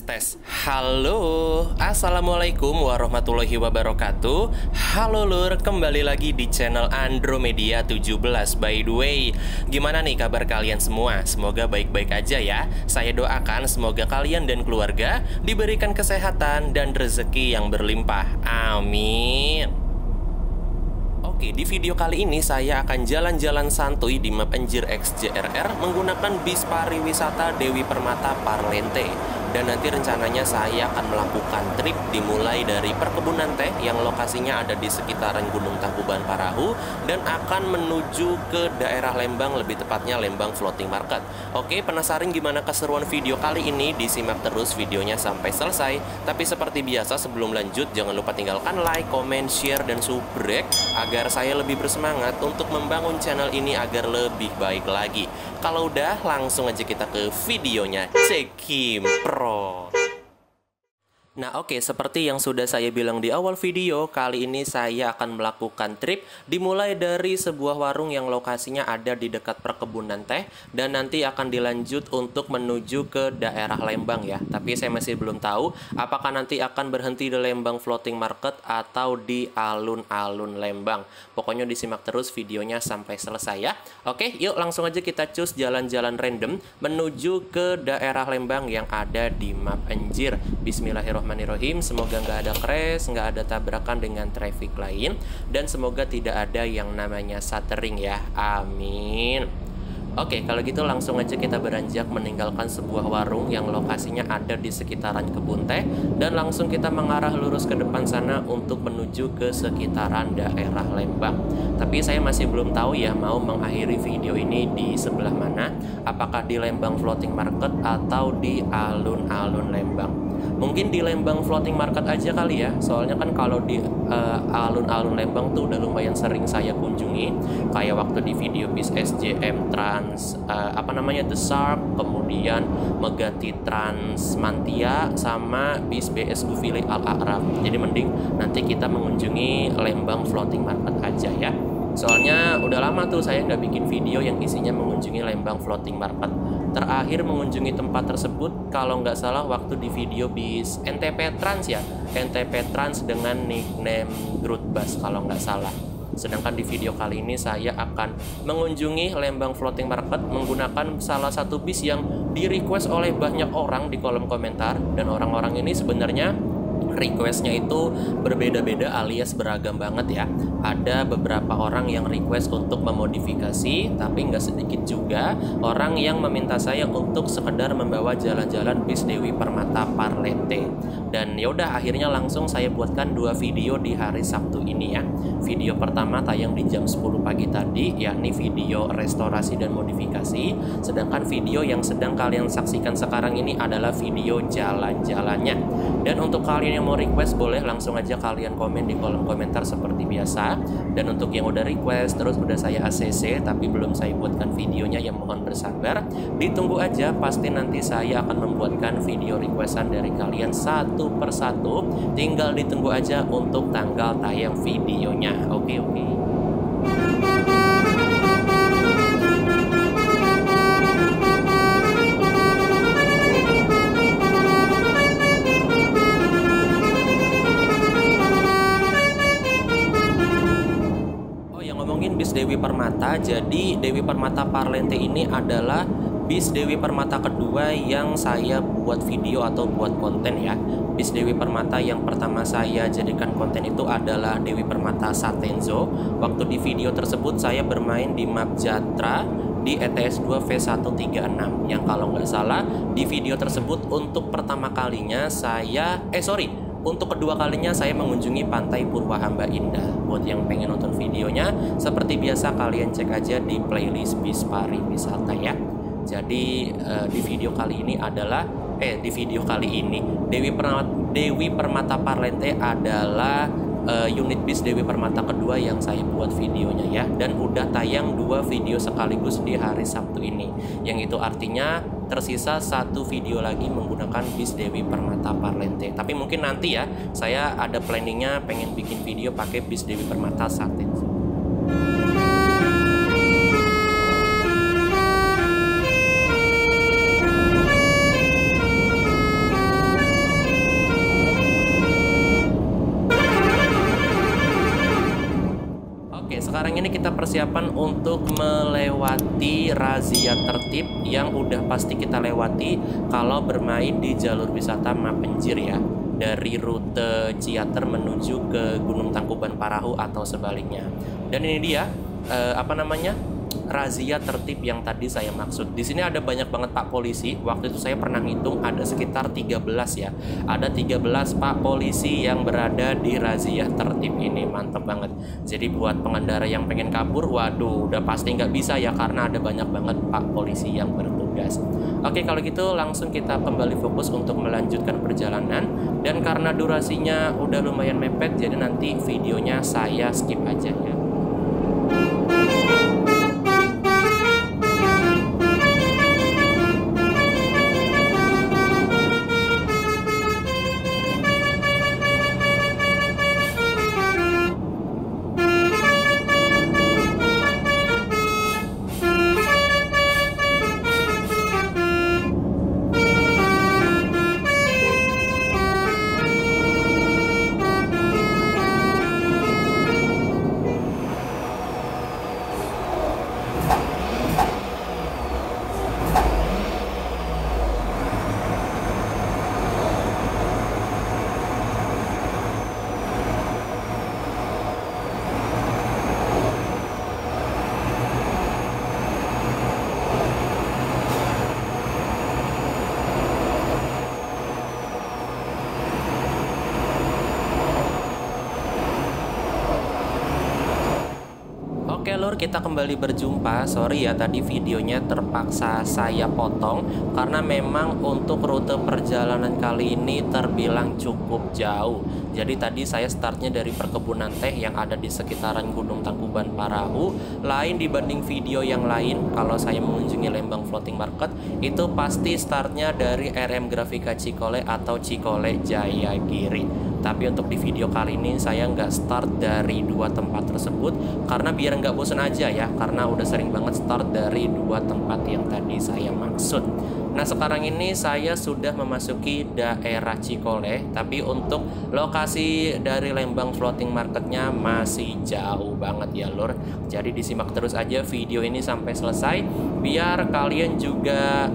Tes. Halo, assalamualaikum warahmatullahi wabarakatuh. Halo lur, kembali lagi di channel Andromedia 17. By the way, gimana nih kabar kalian semua? Semoga baik-baik aja ya. Saya doakan semoga kalian dan keluarga diberikan kesehatan dan rezeki yang berlimpah. Amin. Oke, di video kali ini saya akan jalan-jalan santuy di map NJIR X JRR menggunakan bis pariwisata Dewi Permata Parlente. Dan nanti rencananya saya akan melakukan trip dimulai dari perkebunan teh yang lokasinya ada di sekitaran Gunung Tangkuban Parahu dan akan menuju ke daerah Lembang, lebih tepatnya Lembang Floating Market. Oke, penasaran gimana keseruan video kali ini? Disimak terus videonya sampai selesai. Tapi seperti biasa sebelum lanjut jangan lupa tinggalkan like, comment, share, dan subrek agar saya lebih bersemangat untuk membangun channel ini agar lebih baik lagi. Kalau udah, langsung aja kita ke videonya. Cekimprot. Nah oke, seperti yang sudah saya bilang di awal video, kali ini saya akan melakukan trip dimulai dari sebuah warung yang lokasinya ada di dekat perkebunan teh. Dan nanti akan dilanjut untuk menuju ke daerah Lembang ya. Tapi saya masih belum tahu apakah nanti akan berhenti di Lembang Floating Market atau di alun-alun Lembang. Pokoknya disimak terus videonya sampai selesai ya. Oke, yuk langsung aja kita cus jalan-jalan random menuju ke daerah Lembang yang ada di map NJIR. Bismillahirrahmanirrahim. Semoga nggak ada crash, nggak ada tabrakan dengan traffic lain, dan semoga tidak ada yang namanya shuttering ya, amin. Oke, kalau gitu langsung aja kita beranjak meninggalkan sebuah warung yang lokasinya ada di sekitaran kebun teh, dan langsung kita mengarah lurus ke depan sana untuk menuju ke sekitaran daerah Lembang. Tapi saya masih belum tahu ya mau mengakhiri video ini di sebelah mana, apakah di Lembang Floating Market atau di alun-alun Lembang. Mungkin di Lembang Floating Market aja kali ya. Soalnya kan kalau di alun-alun Lembang tuh udah lumayan sering saya kunjungi. Kayak waktu di video bis SJM Trans The Shark, kemudian Megati Trans Mantia, sama bis BSU Vili Al-Aqrab. Jadi mending nanti kita mengunjungi Lembang Floating Market aja ya. Soalnya udah lama tuh saya nggak bikin video yang isinya mengunjungi Lembang Floating Market. Terakhir mengunjungi tempat tersebut kalau nggak salah waktu di video bis NTP Trans ya, NTP Trans dengan nickname Grutbus kalau nggak salah. Sedangkan di video kali ini saya akan mengunjungi Lembang Floating Market menggunakan salah satu bis yang di request oleh banyak orang di kolom komentar. Dan orang-orang ini sebenarnya requestnya itu berbeda-beda alias beragam banget ya. Ada beberapa orang yang request untuk memodifikasi, tapi nggak sedikit juga orang yang meminta saya untuk sekedar membawa jalan-jalan bis Dewi Permata Parlente. Dan yaudah akhirnya langsung saya buatkan dua video di hari Sabtu ini ya. Video pertama tayang di jam 10 pagi tadi, yakni video restorasi dan modifikasi. Sedangkan video yang sedang kalian saksikan sekarang ini adalah video jalan-jalannya. Dan untuk kalian yang mau request boleh langsung aja kalian komen di kolom komentar seperti biasa. Dan untuk yang udah request terus udah saya ACC tapi belum saya buatkan videonya, yang mohon bersabar, ditunggu aja, pasti nanti saya akan membuatkan video requestan dari kalian satu persatu, tinggal ditunggu aja untuk tanggal tayang videonya. Oke. Dewi Permata. Jadi Dewi Permata Parlente ini adalah bis Dewi Permata kedua yang saya buat video atau buat konten ya. Bis Dewi Permata yang pertama saya jadikan konten itu adalah Dewi Permata Satenzo. Waktu di video tersebut saya bermain di map Jatra di ETS 2 V136 yang kalau nggak salah di video tersebut untuk pertama kalinya saya Untuk kedua kalinya saya mengunjungi Pantai Purwahamba Indah. Buat yang pengen nonton videonya, seperti biasa kalian cek aja di playlist bis pariwisata ya. Jadi di video kali ini Dewi Permata Parlente adalah unit bis Dewi Permata kedua yang saya buat videonya ya. Dan udah tayang dua video sekaligus di hari Sabtu ini, yang itu artinya tersisa satu video lagi menggunakan bis Dewi Permata Parlente. Tapi mungkin nanti ya, saya ada planningnya pengen bikin video pakai bis Dewi Permata Satin. Oke, sekarang ini kita persiapan untuk melewati razia tertib yang udah pasti kita lewati kalau bermain di jalur wisata Mapenjir ya, dari rute Ciater menuju ke Gunung Tangkuban Parahu atau sebaliknya. Dan ini dia razia tertib yang tadi saya maksud. Di sini ada banyak banget Pak Polisi. Waktu itu saya pernah ngitung ada sekitar 13 ya. Ada 13 Pak Polisi yang berada di razia tertib ini. Mantap banget. Jadi buat pengendara yang pengen kabur, waduh, udah pasti nggak bisa ya, karena ada banyak banget Pak Polisi yang bertugas. Oke, kalau gitu langsung kita kembali fokus untuk melanjutkan perjalanan. Dan karena durasinya udah lumayan mepet, jadi nanti videonya saya skip aja ya. Oke lor, kita kembali berjumpa. Sorry ya, tadi videonya terpaksa saya potong karena memang untuk rute perjalanan kali ini terbilang cukup jauh. Jadi tadi saya startnya dari perkebunan teh yang ada di sekitaran Gunung Tangkuban Parahu. Lain dibanding video yang lain, kalau saya mengunjungi Lembang Floating Market itu pasti startnya dari RM Grafika Cikole atau Cikole Jayagiri. Tapi untuk di video kali ini saya nggak start dari dua tempat tersebut karena biar nggak bosan aja ya, karena udah sering banget start dari dua tempat yang tadi saya maksud. Nah, sekarang ini saya sudah memasuki daerah Cikole, tapi untuk lokasi dari Lembang Floating Marketnya masih jauh banget ya lor. Jadi disimak terus aja video ini sampai selesai biar kalian juga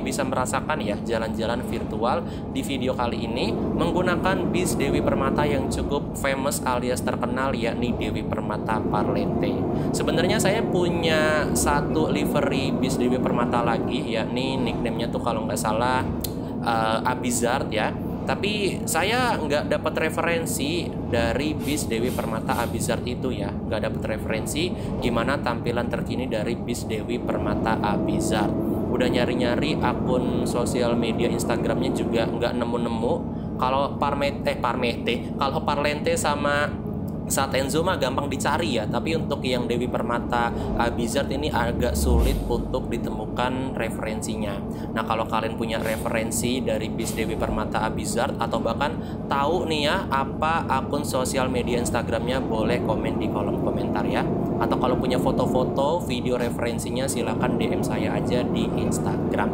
bisa merasakan ya jalan-jalan virtual di video kali ini menggunakan bis Dewi Permata yang cukup famous alias terkenal, yakni Dewi Permata Parlente. Sebenarnya saya punya satu livery bis Dewi Permata lagi, yakni nickname-nya tuh kalau nggak salah Abizard ya. Tapi saya nggak dapat referensi dari bis Dewi Permata Abizard itu ya. Nggak dapat referensi gimana tampilan terkini dari bis Dewi Permata Abizard. Udah nyari-nyari akun sosial media Instagramnya juga nggak nemu-nemu. Kalau Parlente sama Satenzo mah gampang dicari ya, tapi untuk yang Dewi Permata Abizard ini agak sulit untuk ditemukan referensinya. Nah, kalau kalian punya referensi dari bis Dewi Permata Abizard atau bahkan tahu nih ya apa akun sosial media Instagramnya, boleh komen di kolom komentar ya. Atau kalau punya foto-foto, video referensinya silahkan DM saya aja di Instagram.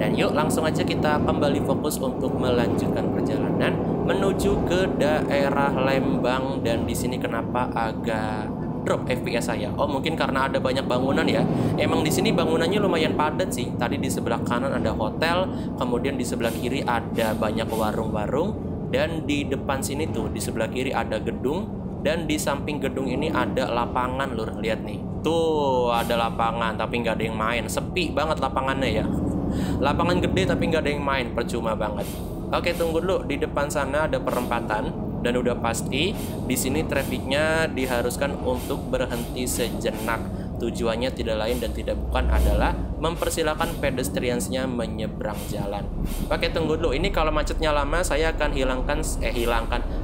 Dan yuk langsung aja kita kembali fokus untuk melanjutkan perjalanan menuju ke daerah Lembang. Dan di sini kenapa agak drop FPS saya? Oh, mungkin karena ada banyak bangunan ya. Emang di sini bangunannya lumayan padat sih. Tadi di sebelah kanan ada hotel, kemudian di sebelah kiri ada banyak warung-warung, dan di depan sini tuh di sebelah kiri ada gedung. Dan di samping gedung ini ada lapangan lur, lihat nih. Tuh ada lapangan tapi nggak ada yang main. Sepi banget lapangannya ya. Lapangan gede tapi nggak ada yang main, percuma banget. Oke, tunggu dulu, di depan sana ada perempatan. Dan udah pasti di sini trafiknya diharuskan untuk berhenti sejenak. Tujuannya tidak lain dan tidak bukan adalah mempersilahkan pedestriansnya menyeberang jalan. Oke, tunggu dulu. Ini kalau macetnya lama saya akan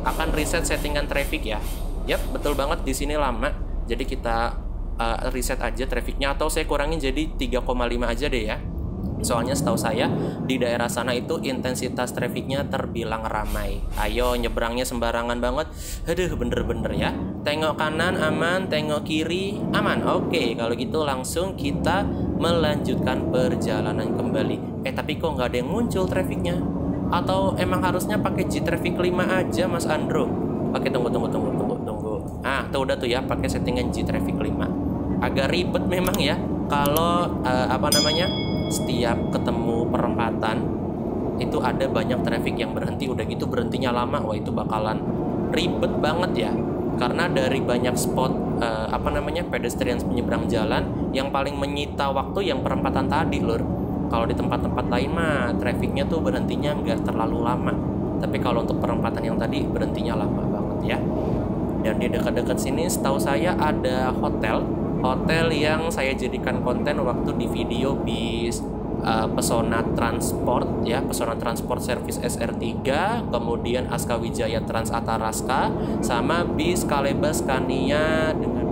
akan reset settingan traffic ya. Yap, betul banget, di sini lama. Jadi kita reset aja trafficnya, atau saya kurangin jadi 3,5 aja deh ya. Soalnya setahu saya di daerah sana itu intensitas trafiknya terbilang ramai. Ayo, nyebrangnya sembarangan banget. Aduh, bener-bener ya. Tengok kanan aman, tengok kiri aman. Oke, kalau gitu langsung kita melanjutkan perjalanan kembali. Tapi kok nggak ada yang muncul trafiknya? Atau emang harusnya pakai G Traffic 5 aja Mas Andro? Oke, tunggu. Ah, tuh udah tuh ya, pakai settingan G Traffic 5. Agak ribet memang ya kalau setiap ketemu perempatan itu ada banyak traffic yang berhenti, udah gitu berhentinya lama. Wah, itu bakalan ribet banget ya. Karena dari banyak spot pedestrian penyeberang jalan, yang paling menyita waktu yang perempatan tadi, Lur. Kalau di tempat-tempat lain mah trafficnya tuh berhentinya nggak terlalu lama, tapi kalau untuk perempatan yang tadi berhentinya lama banget ya. Dan di dekat-dekat sini setahu saya ada hotel yang saya jadikan konten waktu di video bis Pesona Transport ya, Pesona Transport Service SR3, kemudian Askawijaya Trans Ataraska, sama bis Kalebas Kania dengan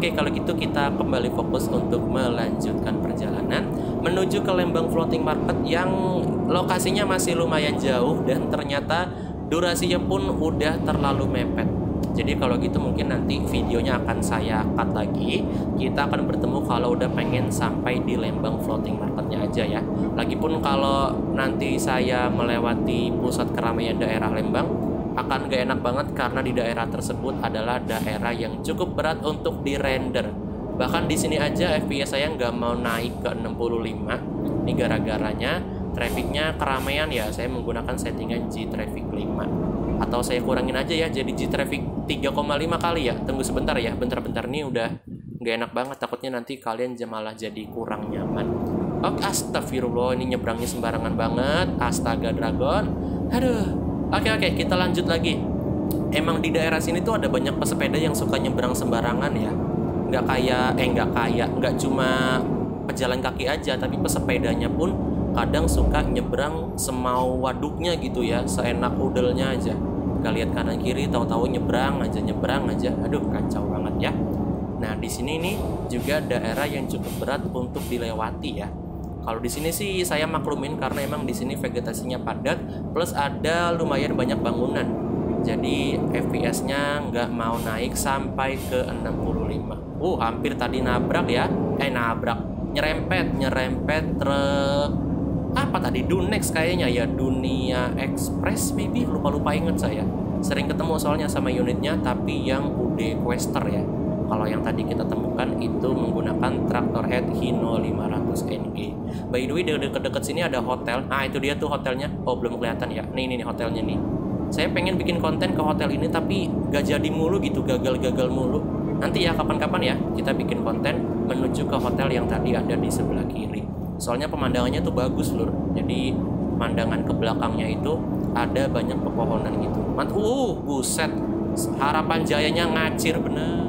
Oke, kalau gitu kita kembali fokus untuk melanjutkan perjalanan menuju ke Lembang Floating Market yang lokasinya masih lumayan jauh dan ternyata durasinya pun udah terlalu mepet. Jadi kalau gitu mungkin nanti videonya akan saya cut lagi. Kita akan bertemu kalau udah pengen sampai di Lembang Floating Marketnya aja ya. Lagipun kalau nanti saya melewati pusat keramaian daerah Lembang, akan gak enak banget karena di daerah tersebut adalah daerah yang cukup berat untuk dirender. Bahkan di sini aja FPS saya nggak mau naik ke 65. Ini gara-garanya trafficnya keramaian ya, saya menggunakan settingan G Traffic 5. Atau saya kurangin aja ya, jadi G Traffic 3,5 kali ya. Tunggu sebentar ya, bentar-bentar nih udah nggak enak banget, takutnya nanti kalian malah jadi kurang nyaman. Oke, astagfirullah, ini nyebrangnya sembarangan banget. Astaga Dragon. Aduh. Oke, kita lanjut lagi. Emang di daerah sini tuh ada banyak pesepeda yang suka nyebrang sembarangan ya. Nggak cuma pejalan kaki aja, tapi pesepedanya pun kadang suka nyebrang semau waduknya gitu ya, seenak udelnya aja. Nggak lihat kanan kiri, tahu-tahu nyebrang aja. Aduh, kacau banget ya. Nah, di sini nih juga daerah yang cukup berat untuk dilewati ya. Kalau di sini sih saya maklumin karena emang di sini vegetasinya padat plus ada lumayan banyak bangunan. Jadi FPS-nya nggak mau naik sampai ke 65. Hampir tadi nabrak ya. Nyerempet truk. Apa tadi? Dunex kayaknya ya, Dunia Express maybe, lupa inget saya. Sering ketemu soalnya sama unitnya, tapi yang UD Quester ya. Kalau yang tadi kita temukan itu menggunakan traktor head Hino 500 NG. By the way, deket-deket sini ada hotel. Nah, itu dia tuh hotelnya. Oh, belum kelihatan ya. Nih hotelnya nih. Saya pengen bikin konten ke hotel ini tapi gak jadi mulu gitu, gagal mulu. Nanti ya kapan-kapan ya kita bikin konten menuju ke hotel yang tadi ada di sebelah kiri. Soalnya pemandangannya tuh bagus, Lur. Jadi pandangan ke belakangnya itu ada banyak pepohonan gitu. Buset. Harapan Jayanya ngacir bener.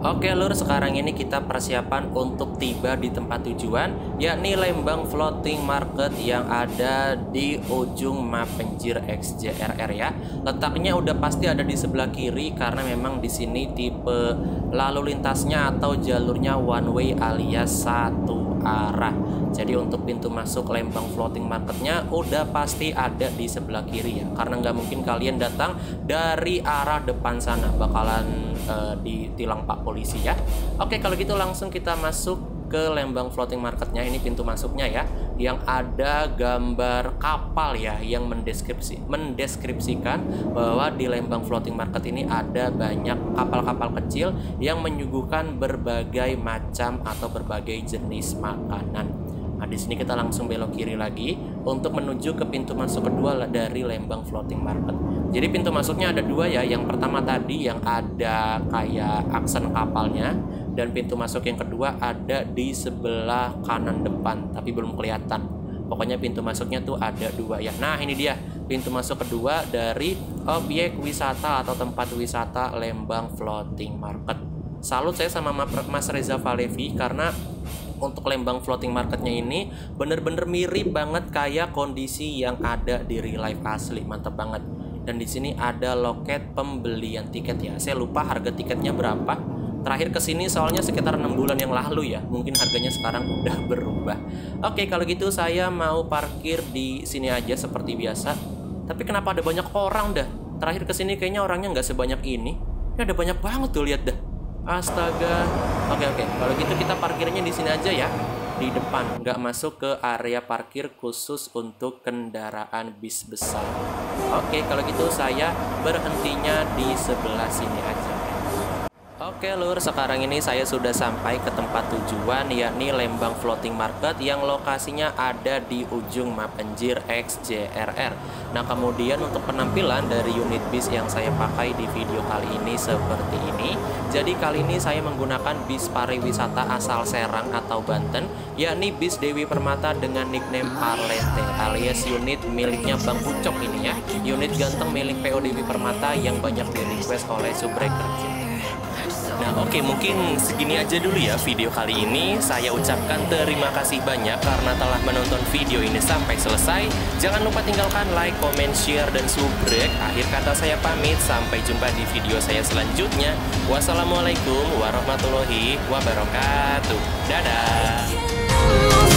Oke Lur, sekarang ini kita persiapan untuk tiba di tempat tujuan, yakni Lembang Floating Market yang ada di ujung map NJIR X JRR ya. Letaknya udah pasti ada di sebelah kiri karena memang di sini tipe lalu lintasnya atau jalurnya one way alias satu arah. Jadi untuk pintu masuk Lembang Floating Marketnya udah pasti ada di sebelah kiri ya, karena nggak mungkin kalian datang dari arah depan sana, bakalan ditilang Pak Polisi ya. Oke, kalau gitu langsung kita masuk ke Lembang Floating Marketnya. Ini pintu masuknya ya, yang ada gambar kapal ya, yang mendeskripsikan bahwa di Lembang Floating Market ini ada banyak kapal-kapal kecil yang menyuguhkan berbagai macam atau berbagai jenis makanan. Nah, di sini kita langsung belok kiri lagi untuk menuju ke pintu masuk kedua dari Lembang Floating Market. Jadi pintu masuknya ada dua ya, yang pertama tadi yang ada kayak aksen kapalnya, dan pintu masuk yang kedua ada di sebelah kanan depan, tapi belum kelihatan. Pokoknya pintu masuknya tuh ada dua ya. Nah, ini dia pintu masuk kedua dari objek wisata atau tempat wisata Lembang Floating Market. Salut saya sama Mas Reza Valevi karena untuk Lembang Floating Marketnya ini bener-bener mirip banget kayak kondisi yang ada di real life asli. Mantap banget. Dan di sini ada loket pembelian tiket ya. Saya lupa harga tiketnya berapa. Terakhir kesini soalnya sekitar 6 bulan yang lalu ya. Mungkin harganya sekarang udah berubah. Oke, kalau gitu saya mau parkir di sini aja seperti biasa. Tapi kenapa ada banyak orang dah? Terakhir kesini kayaknya orangnya nggak sebanyak ini. Ini ada banyak banget tuh, lihat dah. Astaga. Oke. Kalau gitu kita parkirnya di sini aja ya. Di depan, nggak masuk ke area parkir khusus untuk kendaraan bis besar. Oke, kalau gitu saya berhentinya di sebelah sini aja. Oke lur, sekarang ini saya sudah sampai ke tempat tujuan, yakni Lembang Floating Market yang lokasinya ada di ujung map NJIR X JRR. Nah, kemudian untuk penampilan dari unit bis yang saya pakai di video kali ini seperti ini. Jadi kali ini saya menggunakan bis pariwisata asal Serang atau Banten, yakni bis Dewi Permata dengan nickname Parlente, alias unit miliknya Bang Ucok ini ya. Unit ganteng milik PO Dewi Permata yang banyak di request oleh subscriber. Nah, oke, mungkin segini aja dulu ya video kali ini. Saya ucapkan terima kasih banyak karena telah menonton video ini sampai selesai. Jangan lupa tinggalkan like, comment, share, dan subscribe. Akhir kata saya pamit, sampai jumpa di video saya selanjutnya. Wassalamualaikum warahmatullahi wabarakatuh. Dadah.